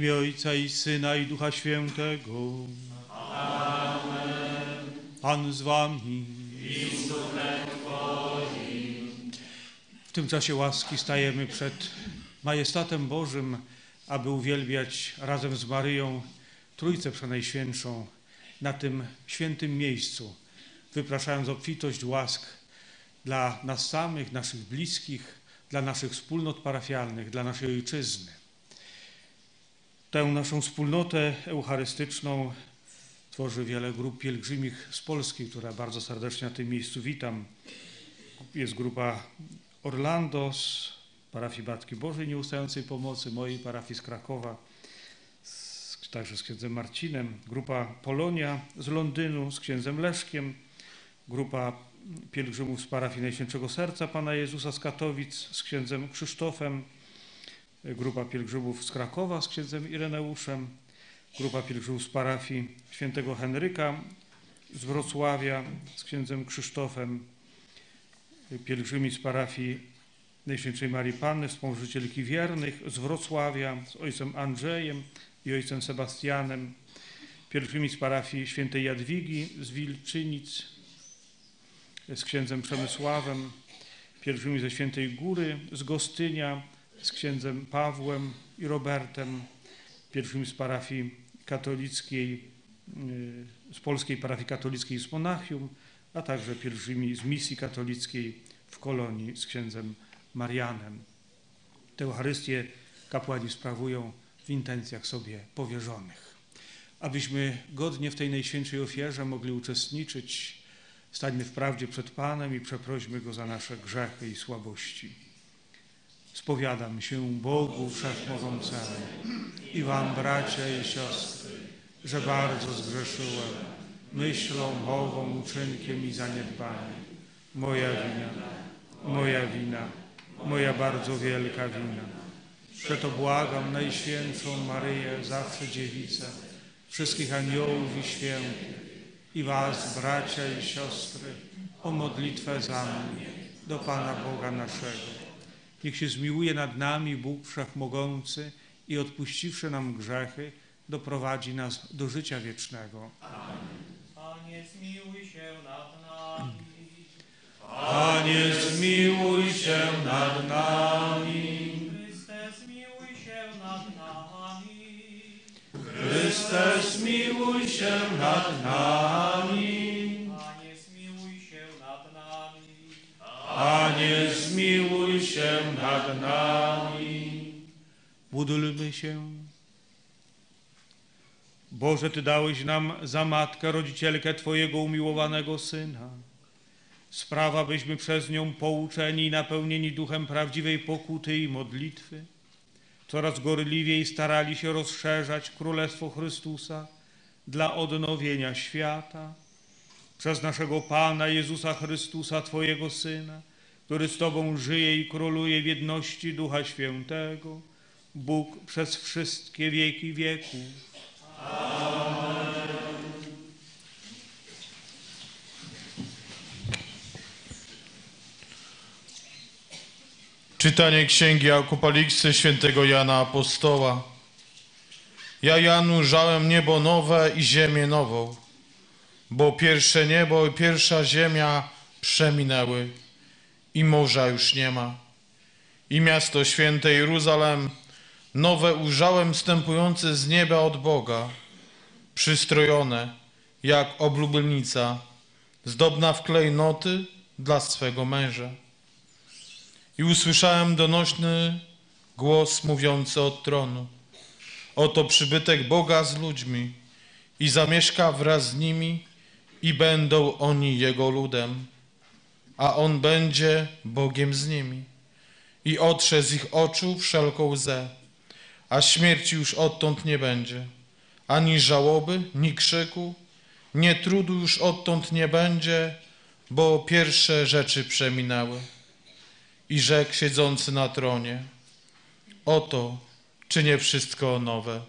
imię Ojca i Syna, i Ducha Świętego. Amen. Pan z wami. I z duchem twoim. W tym czasie łaski stajemy przed majestatem Bożym, aby uwielbiać razem z Maryją Trójcę Przenajświętszą na tym świętym miejscu, wypraszając obfitość łask dla nas samych, naszych bliskich, dla naszych wspólnot parafialnych, dla naszej ojczyzny. Tę naszą wspólnotę eucharystyczną tworzy wiele grup pielgrzymich z Polski, która bardzo serdecznie na tym miejscu witam. Jest grupa Orlando z parafii Matki Bożej Nieustającej Pomocy, mojej parafii z Krakowa, także z księdzem Marcinem, grupa Polonia z Londynu z księdzem Leszkiem, grupa pielgrzymów z parafii Najświętszego Serca Pana Jezusa z Katowic z księdzem Krzysztofem, grupa pielgrzymów z Krakowa z księdzem Ireneuszem, grupa pielgrzymów z parafii Świętego Henryka z Wrocławia z księdzem Krzysztofem, pielgrzymi z parafii Najświętszej Marii Panny, wspomożycielki wiernych z Wrocławia z ojcem Andrzejem i ojcem Sebastianem, pielgrzymi z parafii Świętej Jadwigi z Wilczynic z księdzem Przemysławem, pielgrzymi ze Świętej Góry z Gostynia z księdzem Pawłem i Robertem, pielgrzymi z parafii katolickiej, z polskiej parafii katolickiej z Monachium, a także pielgrzymi z misji katolickiej w Kolonii z księdzem Marianem. Tę Eucharystię kapłani sprawują w intencjach sobie powierzonych. Abyśmy godnie w tej najświętszej ofierze mogli uczestniczyć, stańmy wprawdzie przed Panem i przeprośmy Go za nasze grzechy i słabości. Spowiadam się Bogu Wszechmogącemu i wam, bracia i siostry, że bardzo zgrzeszyłem myślą, mową, uczynkiem i zaniedbaniem. Moja wina, moja bardzo wielka wina. Przeto błagam Najświętszą Maryję, zawsze Dziewicę, wszystkich aniołów i świętych, i was, bracia i siostry, o modlitwę za mnie, do Pana Boga naszego. Niech się zmiłuje nad nami Bóg Wszechmogący i odpuściwszy nam grzechy, doprowadzi nas do życia wiecznego. Panie, zmiłuj się nad nami. Panie, zmiłuj się nad nami. Chryste, zmiłuj się nad nami. Panie, zmiłuj się nad nami. Panie, zmiłuj się nad nami. Módlmy się. Boże, Ty dałeś nam za matkę, rodzicielkę Twojego umiłowanego Syna. Spraw, abyśmy przez nią pouczeni i napełnieni duchem prawdziwej pokuty i modlitwy coraz gorliwiej starali się rozszerzać Królestwo Chrystusa dla odnowienia świata. Przez naszego Pana Jezusa Chrystusa, Twojego Syna, który z Tobą żyje i króluje w jedności Ducha Świętego, Bóg przez wszystkie wieki wieków. Amen. Czytanie Księgi Apokalipsy świętego Jana Apostoła. Ja, Jan, ujrzałem niebo nowe i ziemię nową, bo pierwsze niebo i pierwsza ziemia przeminęły i morza już nie ma. I miasto święte Jeruzalem nowe ujrzałem wstępujące z nieba od Boga, przystrojone jak oblubienica, zdobna w klejnoty dla swego męża. I usłyszałem donośny głos mówiący od tronu. Oto przybytek Boga z ludźmi i zamieszka wraz z nimi i będą oni Jego ludem, a On będzie Bogiem z nimi. I otrze z ich oczu wszelką łzę, a śmierci już odtąd nie będzie. Ani żałoby, ni krzyku, nie trudu już odtąd nie będzie, bo pierwsze rzeczy przeminęły. I rzekł siedzący na tronie, oto czynię wszystko nowe.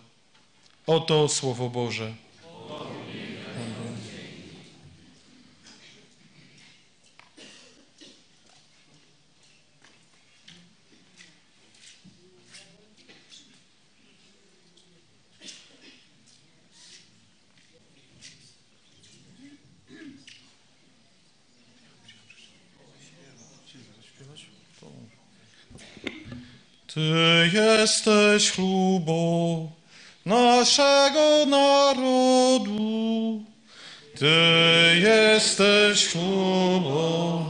Oto Słowo Boże. Amen. Ty jesteś chlubą naszego narodu. Ty jesteś chlubą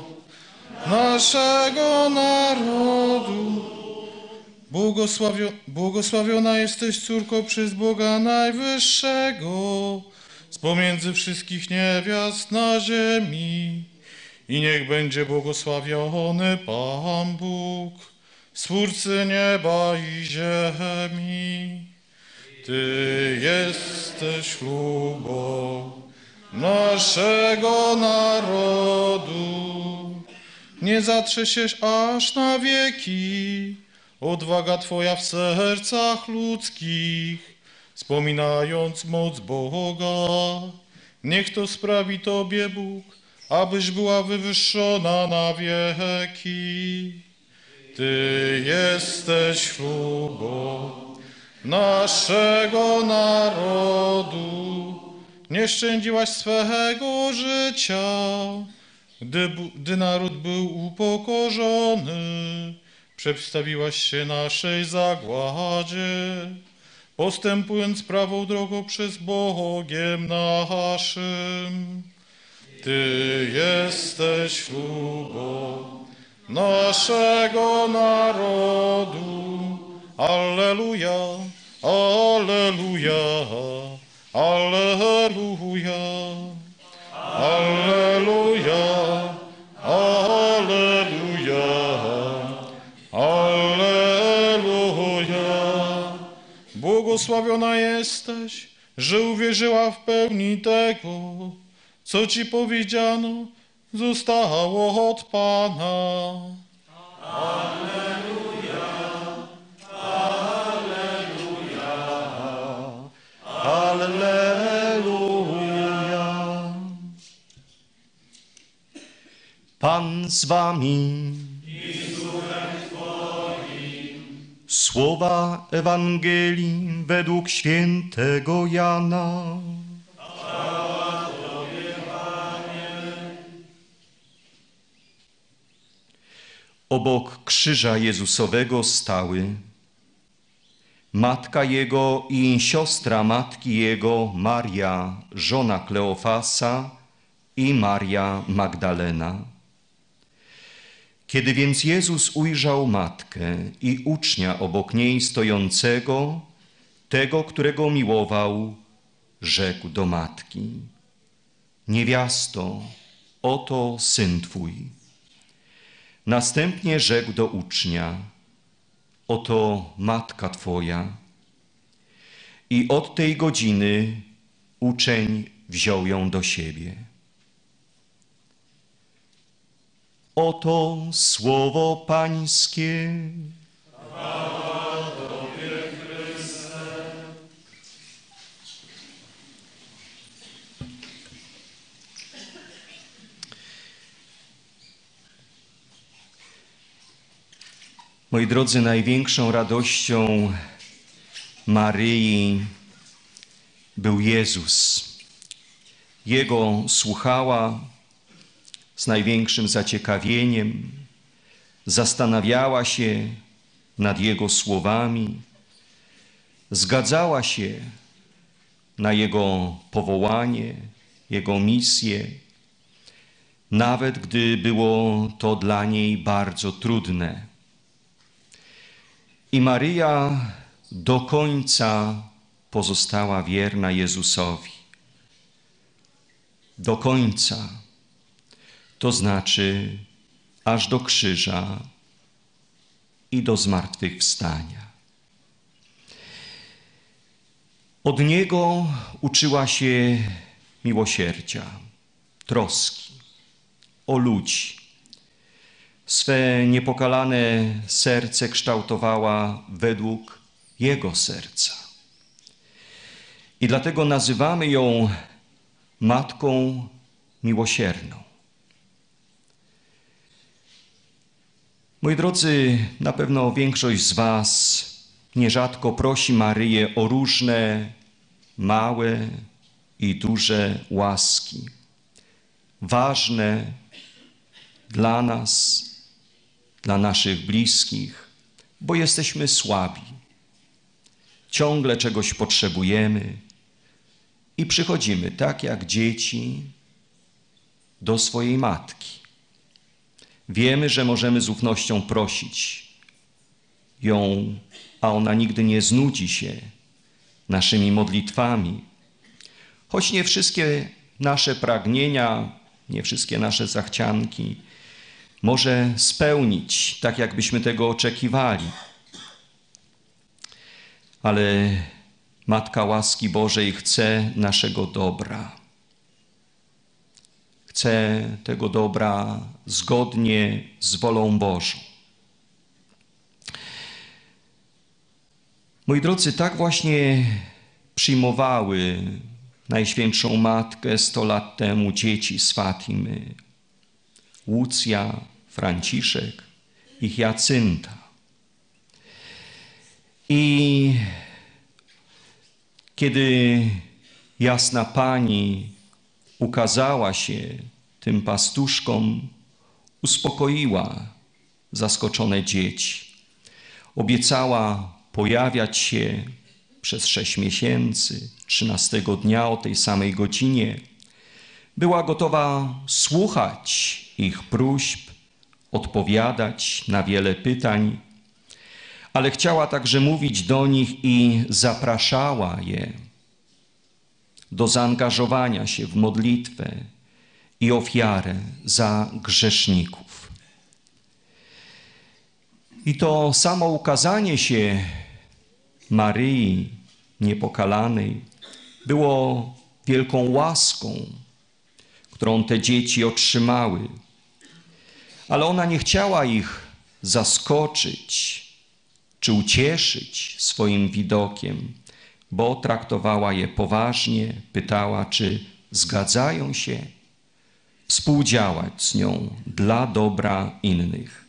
naszego narodu. Błogosławiona jesteś córko przez Boga Najwyższego, z pomiędzy wszystkich niewiast na ziemi. I niech będzie błogosławiony Pan Bóg, Stwórcy nieba i ziemi. Ty jesteś chlubą naszego narodu. Nie zatrze się aż na wieki odwaga Twoja w sercach ludzkich, wspominając moc Boga. Niech to sprawi Tobie Bóg, abyś była wywyższona na wieki. Ty jesteś chlubą naszego narodu. Nie szczędziłaś swego życia, gdy naród był upokorzony. Przedstawiłaś się naszej zagładzie, postępując prawą drogą przez Bogiem naszym. Ty jesteś chlubą naszego narodu. Alleluja, alleluja, alleluja, alleluja, alleluja, alleluja. Błogosławiona jesteś, że uwierzyła w pełni tego, co Ci powiedziano, zostało od Pana. Alleluja, alleluja, alleluja. Pan z wami. I z duchem Twoim. Słowa Ewangelii według świętego Jana. Obok krzyża Jezusowego stały matka Jego i siostra matki Jego, Maria, żona Kleofasa i Maria Magdalena. Kiedy więc Jezus ujrzał matkę i ucznia obok niej stojącego, tego, którego miłował, rzekł do matki: niewiasto, oto syn Twój. Następnie rzekł do ucznia: oto matka Twoja. I od tej godziny uczeń wziął ją do siebie. Oto słowo Pańskie. Chwała Tobie, Chryste. Moi drodzy, największą radością Maryi był Jezus. Jego słuchała z największym zaciekawieniem, zastanawiała się nad Jego słowami, zgadzała się na Jego powołanie, Jego misję, nawet gdy było to dla niej bardzo trudne. I Maryja do końca pozostała wierna Jezusowi. Do końca. To znaczy aż do krzyża i do zmartwychwstania. Od Niego uczyła się miłosierdzia, troski o ludzi. Swe niepokalane serce kształtowała według Jego serca. I dlatego nazywamy ją Matką Miłosierną. Moi drodzy, na pewno większość z Was nierzadko prosi Maryję o różne małe i duże łaski, ważne dla nas, dla naszych bliskich, bo jesteśmy słabi. Ciągle czegoś potrzebujemy i przychodzimy tak jak dzieci do swojej matki. Wiemy, że możemy z ufnością prosić ją, a ona nigdy nie znudzi się naszymi modlitwami. Choć nie wszystkie nasze pragnienia, nie wszystkie nasze zachcianki może spełnić tak, jakbyśmy tego oczekiwali. Ale Matka łaski Bożej chce naszego dobra. Chce tego dobra zgodnie z wolą Bożą. Moi drodzy, tak właśnie przyjmowały Najświętszą Matkę 100 lat temu dzieci z Fatimy. Luzia, Franciszek i Jacinta. I kiedy Jasna Pani ukazała się tym pastuszkom, uspokoiła zaskoczone dzieci. Obiecała pojawiać się przez 6 miesięcy, 13 dnia o tej samej godzinie. Była gotowa słuchać ich próśb, odpowiadać na wiele pytań, ale chciała także mówić do nich i zapraszała je do zaangażowania się w modlitwę i ofiarę za grzeszników. I to samo ukazanie się Maryi Niepokalanej było wielką łaską, którą te dzieci otrzymały. Ale ona nie chciała ich zaskoczyć czy ucieszyć swoim widokiem, bo traktowała je poważnie, pytała, czy zgadzają się współdziałać z nią dla dobra innych.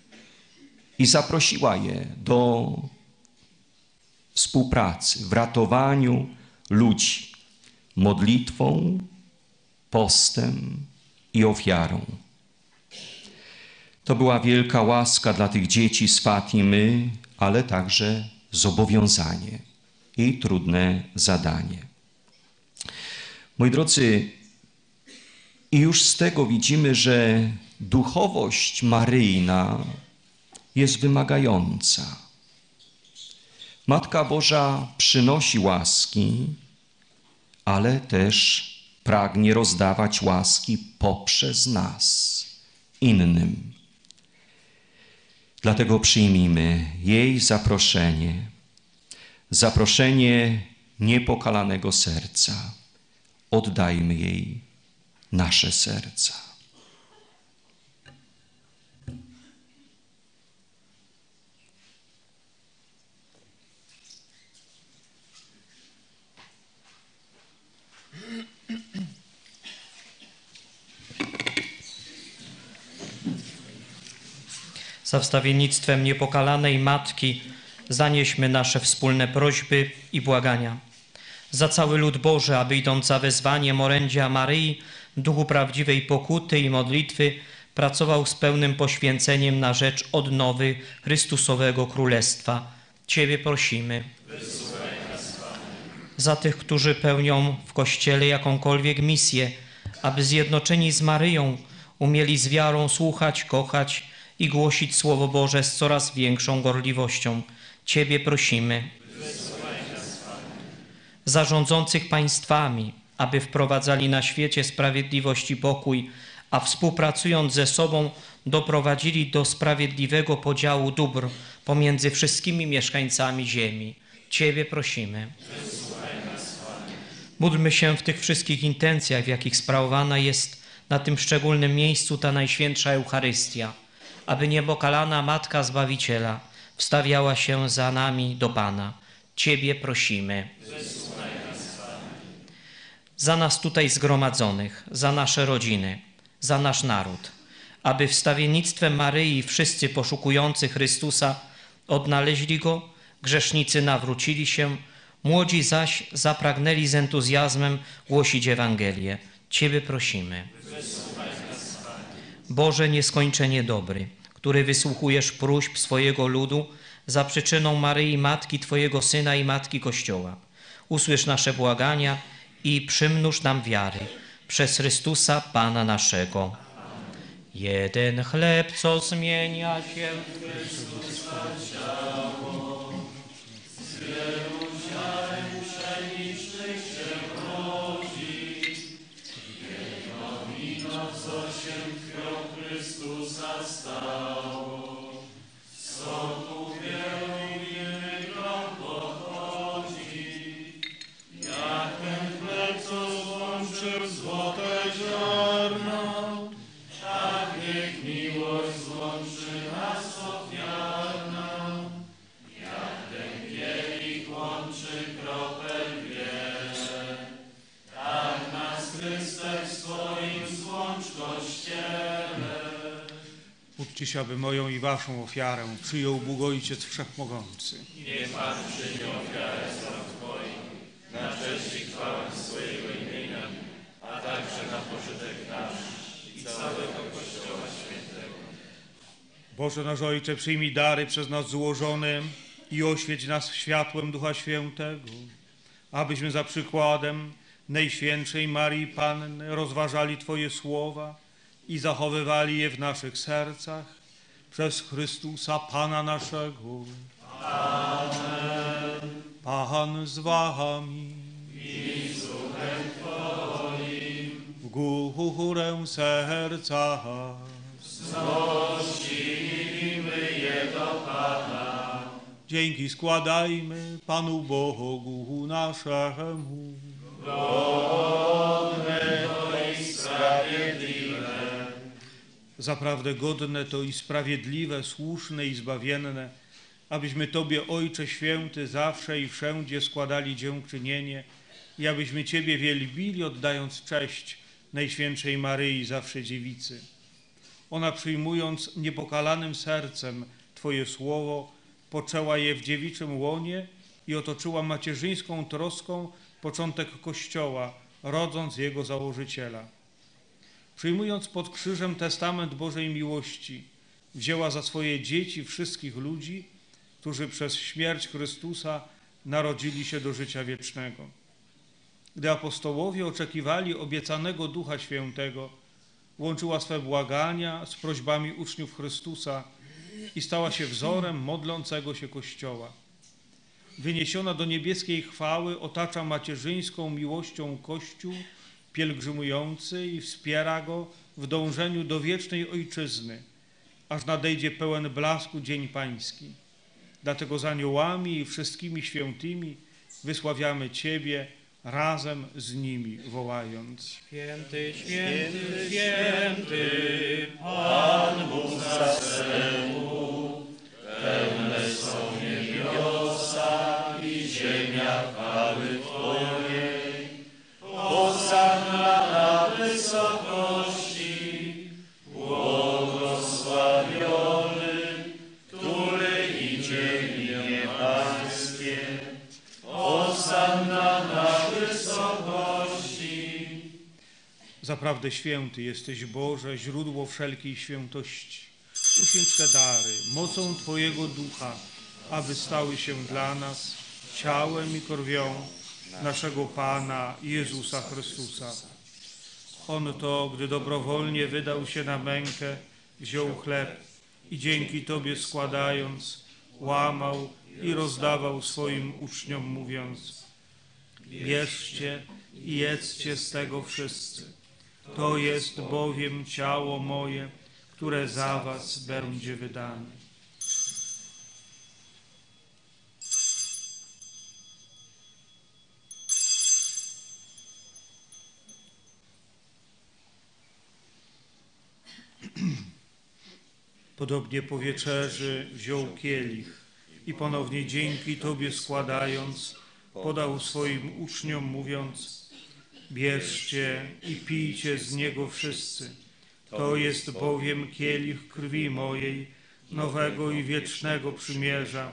I zaprosiła je do współpracy w ratowaniu ludzi modlitwą, postem i ofiarą. To była wielka łaska dla tych dzieci z Fatimy, ale także zobowiązanie i trudne zadanie. Moi drodzy, i już z tego widzimy, że duchowość maryjna jest wymagająca. Matka Boża przynosi łaski, ale też pragnie rozdawać łaski poprzez nas, innym. Dlatego przyjmijmy jej zaproszenie, zaproszenie niepokalanego serca. Oddajmy jej nasze serca. Za wstawiennictwem Niepokalanej Matki zanieśmy nasze wspólne prośby i błagania. Za cały lud Boży, aby idąc za wezwaniem orędzia Maryi, duchu prawdziwej pokuty i modlitwy, pracował z pełnym poświęceniem na rzecz odnowy Chrystusowego Królestwa. Ciebie prosimy. Za tych, którzy pełnią w Kościele jakąkolwiek misję, aby zjednoczeni z Maryją umieli z wiarą słuchać, kochać i głosić Słowo Boże z coraz większą gorliwością. Ciebie prosimy. Za rządzących państwami, aby wprowadzali na świecie sprawiedliwość i pokój, a współpracując ze sobą doprowadzili do sprawiedliwego podziału dóbr pomiędzy wszystkimi mieszkańcami ziemi. Ciebie prosimy. Módlmy się w tych wszystkich intencjach, w jakich sprawowana jest na tym szczególnym miejscu ta Najświętsza Eucharystia, aby Niebokalana Matka Zbawiciela wstawiała się za nami do Pana. Ciebie prosimy. Za nas tutaj zgromadzonych, za nasze rodziny, za nasz naród, aby wstawiennictwem Maryi wszyscy poszukujący Chrystusa odnaleźli Go, grzesznicy nawrócili się, młodzi zaś zapragnęli z entuzjazmem głosić Ewangelię. Ciebie prosimy. Boże nieskończenie dobry, który wysłuchujesz próśb swojego ludu za przyczyną Maryi, Matki Twojego Syna i Matki Kościoła. Usłysz nasze błagania i przymnóż nam wiary przez Chrystusa Pana naszego. Jeden chleb, co zmienia się w Chrystusa ciało, z wielu ziaren pszenicznych się rodzi, jedno wino, co się krwią Chrystusa stało, z soku wielu innych rąk pochodzi, jak ten chleb, co złączył złote ziarno, aby moją i waszą ofiarę przyjął Bóg Ojciec Wszechmogący. Niech Pan przyjmie ofiarę stron Twoim, na cześć i chwałę swojego imienia, a także na pożytek nasz i całego Kościoła Świętego. Boże nasz Ojcze, przyjmij dary przez nas złożone i oświeć nas światłem Ducha Świętego, abyśmy za przykładem Najświętszej Maryi Panny rozważali Twoje słowa i zachowywali je w naszych sercach przez Chrystusa Pana naszego. Amen. Pan z wami i z duchem Twoim. W górę serca wznosimy je do Pana. Dzięki składajmy Panu Bogu naszemu. Godne to i sprawiedliwe. Zaprawdę godne to i sprawiedliwe, słuszne i zbawienne, abyśmy Tobie, Ojcze Święty, zawsze i wszędzie składali dziękczynienie i abyśmy Ciebie wielbili, oddając cześć Najświętszej Maryi, zawsze Dziewicy. Ona, przyjmując niepokalanym sercem Twoje słowo, poczęła je w dziewiczym łonie i otoczyła macierzyńską troską początek Kościoła, rodząc jego założyciela. Przyjmując pod krzyżem testament Bożej miłości, wzięła za swoje dzieci wszystkich ludzi, którzy przez śmierć Chrystusa narodzili się do życia wiecznego. Gdy apostołowie oczekiwali obiecanego Ducha Świętego, łączyła swe błagania z prośbami uczniów Chrystusa i stała się wzorem modlącego się Kościoła. Wyniesiona do niebieskiej chwały, otacza macierzyńską miłością Kościół pielgrzymujący i wspiera go w dążeniu do wiecznej Ojczyzny, aż nadejdzie pełen blasku Dzień Pański. Dlatego z aniołami i wszystkimi świętymi wysławiamy Ciebie razem z nimi, wołając: Święty, święty, święty, Pan Bóg Zastępu, pełne są niebiosa i ziemia chwały Twojej. Hosanna na wysokości, błogosławiony, który idzie w imię Pańskie. Hosanna na wysokości. Zaprawdę święty jesteś, Boże, źródło wszelkiej świętości. Uświęć te dary mocą Twojego Ducha, aby stały się dla nas ciałem i krwią naszego Pana Jezusa Chrystusa. On to, gdy dobrowolnie wydał się na mękę, wziął chleb i dzięki Tobie składając, łamał i rozdawał swoim uczniom, mówiąc: Bierzcie i jedzcie z tego wszyscy. To jest bowiem ciało moje, które za was będzie wydane. Podobnie po wieczerzy wziął kielich i ponownie dzięki Tobie składając, podał swoim uczniom, mówiąc: Bierzcie i pijcie z niego wszyscy. To jest bowiem kielich krwi mojej, nowego i wiecznego przymierza,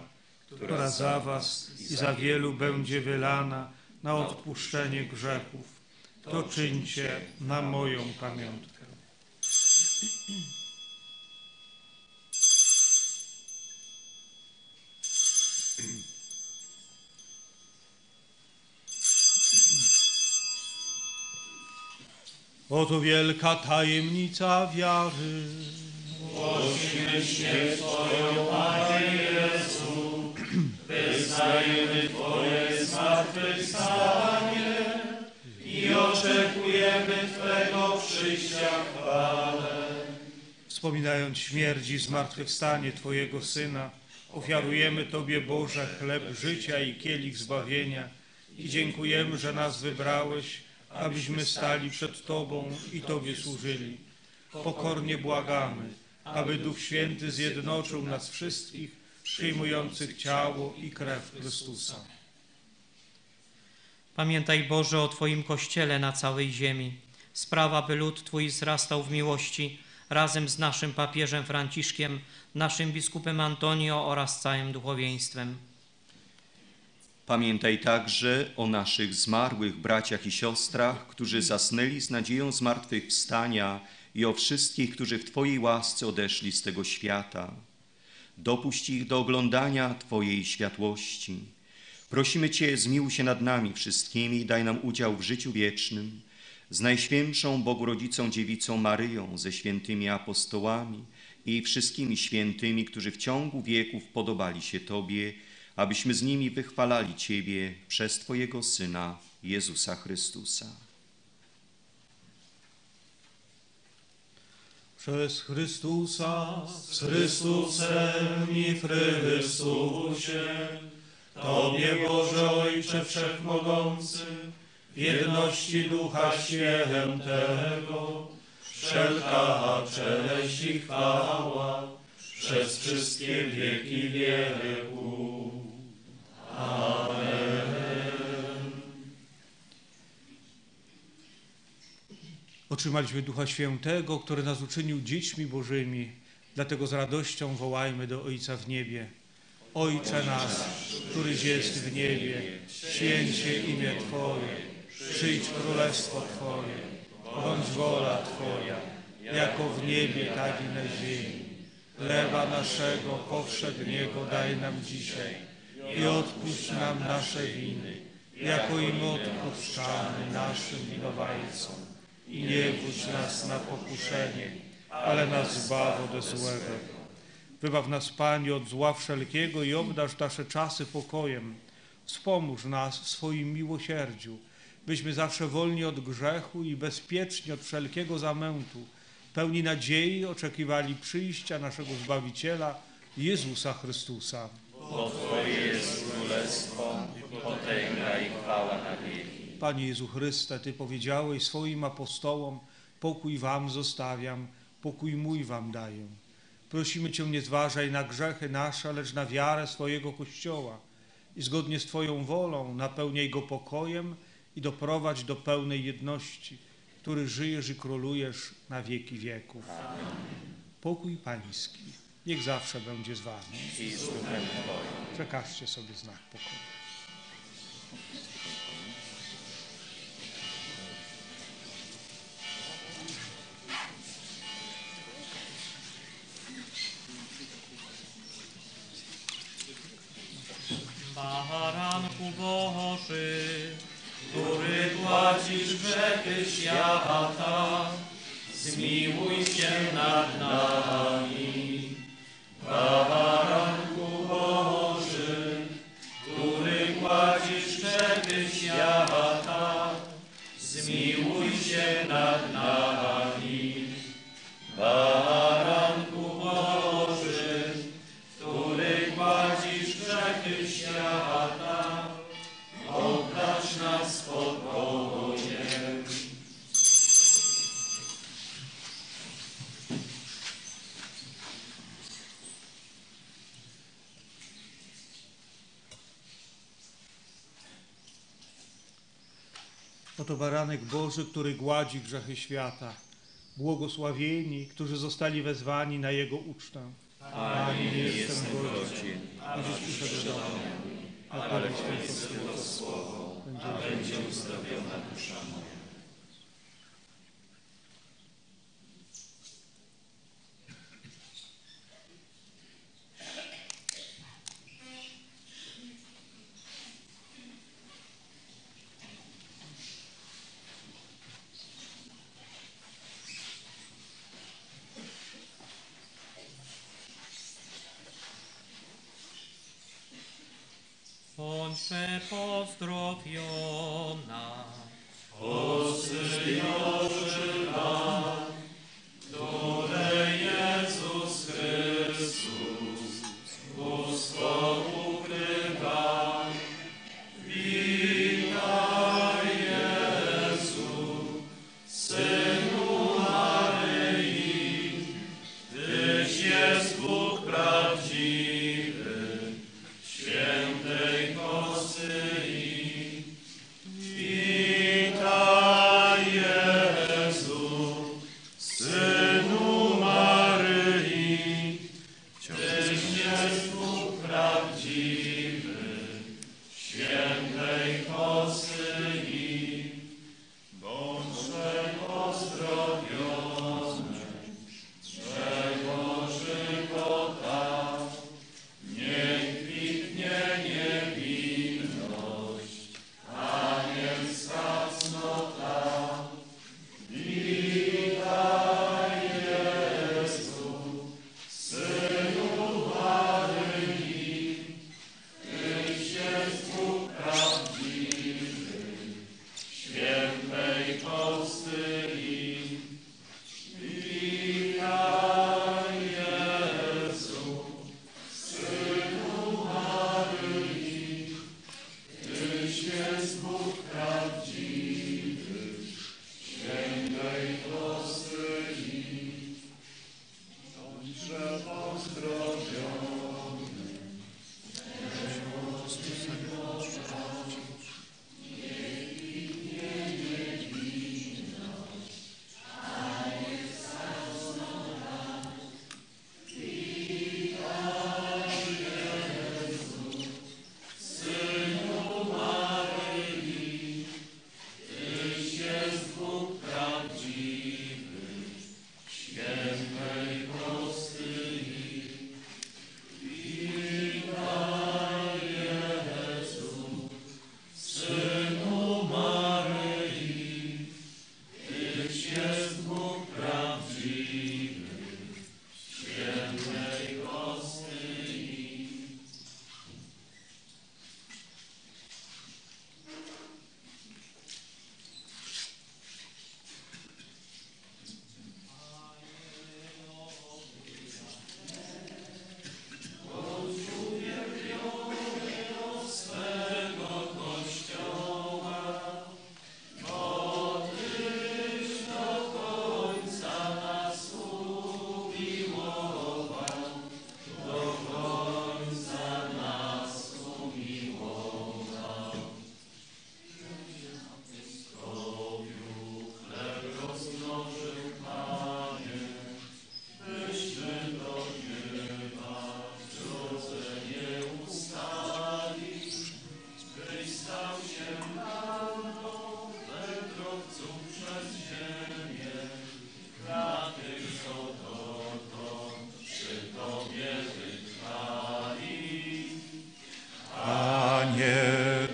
która za was i za wielu będzie wylana na odpuszczenie grzechów. To czyńcie na moją pamiątkę. Oto wielka tajemnica wiary. Głosimy śmierć Twoją, Panie Jezu. Wyznajemy Twoje zmartwychwstanie i oczekujemy Twego przyjścia w chwale. Wspominając śmierć i zmartwychwstanie Twojego Syna, ofiarujemy Tobie, Boże, chleb życia i kielich zbawienia i dziękujemy, że nas wybrałeś, abyśmy stali przed Tobą i Tobie służyli. Pokornie błagamy, aby Duch Święty zjednoczył nas wszystkich, przyjmujących ciało i krew Chrystusa. Pamiętaj, Boże, o Twoim Kościele na całej ziemi. Spraw, aby lud Twój wzrastał w miłości, razem z naszym papieżem Franciszkiem, naszym biskupem Antonio oraz całym duchowieństwem. Pamiętaj także o naszych zmarłych braciach i siostrach, którzy zasnęli z nadzieją zmartwychwstania, i o wszystkich, którzy w Twojej łasce odeszli z tego świata. Dopuść ich do oglądania Twojej światłości. Prosimy Cię, zmiłuj się nad nami wszystkimi i daj nam udział w życiu wiecznym. Z Najświętszą Bogu Rodzicą Dziewicą Maryją, ze świętymi apostołami i wszystkimi świętymi, którzy w ciągu wieków podobali się Tobie, abyśmy z nimi wychwalali Ciebie przez Twojego Syna, Jezusa Chrystusa. Przez Chrystusa, z Chrystusem i w Chrystusie, Tobie, Boże Ojcze Wszechmogący, w jedności Ducha Świętego, wszelka cześć i chwała przez wszystkie wieki wieku. Amen. Otrzymaliśmy Ducha Świętego, który nas uczynił dziećmi Bożymi, dlatego z radością wołajmy do Ojca w niebie. Ojcze nasz, któryś jest w niebie, święć się imię Twoje. Przyjdź królestwo Twoje, bądź wola Twoja, jako w niebie, tak i na ziemi. Chleba naszego powszedniego daj nam dzisiaj i odpuść nam nasze winy, jako i my odpuszczamy naszym winowajcom. I nie wódź nas na pokuszenie, ale nas zbaw od złego. Wybaw nas, Panie, od zła wszelkiego i obdarz nasze czasy pokojem. Wspomóż nas w swoim miłosierdziu, byśmy zawsze wolni od grzechu i bezpieczni od wszelkiego zamętu, pełni nadziei oczekiwali przyjścia naszego Zbawiciela, Jezusa Chrystusa. Bo Twoje jest królestwo, potęga i chwała na wieki. Panie Jezu Chryste, Ty powiedziałeś swoim apostołom, pokój Wam zostawiam, pokój mój Wam daję. Prosimy Cię, nie zważaj na grzechy nasze, lecz na wiarę swojego Kościoła i zgodnie z Twoją wolą napełniaj go pokojem, i doprowadź do pełnej jedności, który żyjesz i królujesz na wieki wieków. Amen. Pokój Pański niech zawsze będzie z Wami. Przekażcie sobie znak pokoju. Baranku Boży, który płacisz grzechy świata, zmiłuj się nad nami. Baranku Boży, który płacisz grzechy świata, zmiłuj się nad nami. Baranku Boży, który płacisz grzechy świata, obdarz nas pokojem. Oto baranek Boży, który gładzi grzechy świata. Błogosławieni, którzy zostali wezwani na Jego ucztę. Panie, jestem godzien, abyś przyszedł do mnie. Ale powiedz tylko słowo, a będzie uzdrowiona dusza moja. On przepozdrowiona, osyjoczyna, Tore Jezus Chrystus, Bosko ukryta, witaj Jezu, Synu Maryi, Tyś jest Bóg prawdziwy, świętej Kosyi. Witaj Jezu, Synu Maryi, Tyś jest Bóg prawdziwy, świętej Kosyi. Bądź przepozdrowiony, swego żywota, niech kwitnie niewinność, anielska cnota. Witaj Jezu, Synu Maryi, Tyś jest Bóg prawdziwy, świętej Kostyi. Witaj Jezu, Synu Maryi, Tyś jest Bóg prawdziwy, świętej Kostyi. Bądź przepozdrowiony, Synu Maryi, Tyś jest Bóg prawdziwy, świętej Kostyi. Witaj Jezu, Synu Maryi, Tyś jest Bóg prawdziwy, świętej Kostyi. Bądź uwielbiony od swego Kościoła, bo Tyś do końca nas umiłował, do końca nas umiłował. Kobiu chleb rozmnożył, Panie, byśmy do nieba w drodze nie ustali, byś stał się nam wędrowców przez ziemię, dla tych, co dotąd przy Tobie wytrwali. Panie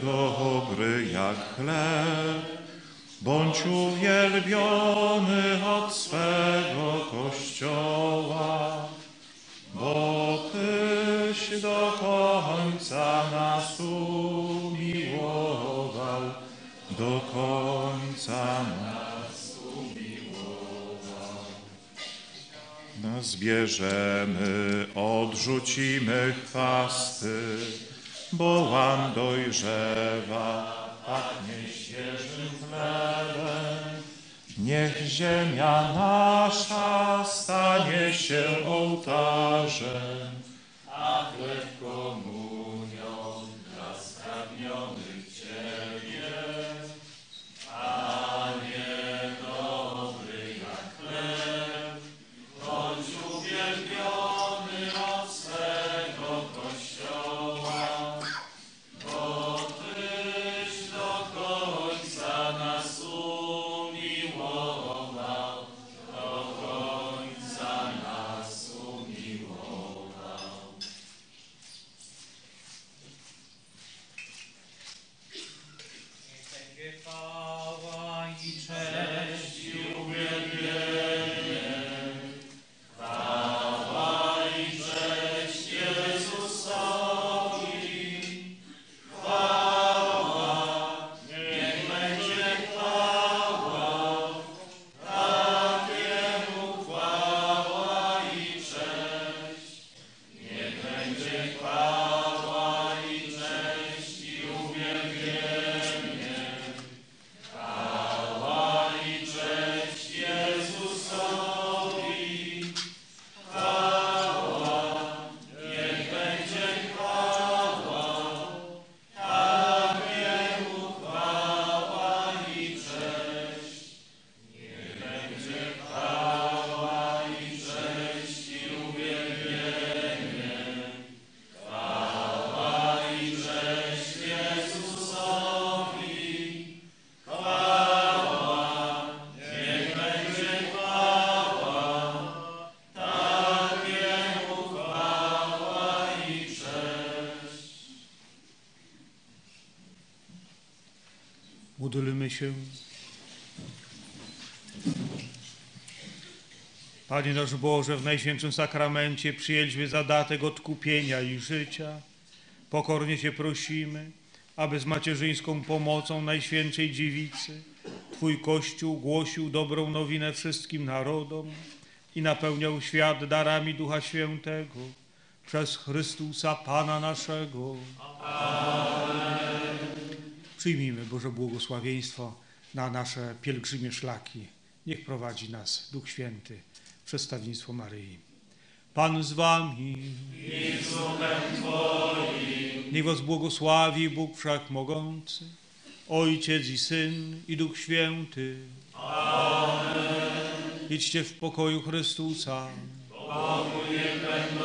dobry jak chleb, bądź uwielbiony od swego Kościoła, bo Tyś do końca nas umiłował, do końca nas umiłował. Zbierzemy, odrzucimy chwasty, bo łan dojrzewa, pachnie świeżym chlebem. Niech ziemia nasza stanie się ołtarzem, a chleb komunią dla spragnionych Ciebie. Panie dobry jak chleb, bądź uwielbiony od swego Kościoła, bo Tyś do końca nas umiłował, do końca nas umiłował. Módlmy się. Panie nasz Boże, w Najświętszym Sakramencie przyjęliśmy zadatek odkupienia i życia. Pokornie Cię prosimy, aby z macierzyńską pomocą Najświętszej Dziewicy Twój Kościół głosił dobrą nowinę wszystkim narodom i napełniał świat darami Ducha Świętego przez Chrystusa Pana naszego. Amen. Przyjmijmy Boże błogosławieństwo na nasze pielgrzymie szlaki. Niech prowadzi nas Duch Święty, przedstawieństwo Maryi. Pan z wami i z duchem Twoim. Niech was błogosławi Bóg Wszechmogący, Ojciec i Syn i Duch Święty. Amen. Idźcie w pokoju Chrystusa. Pokój niech będzie.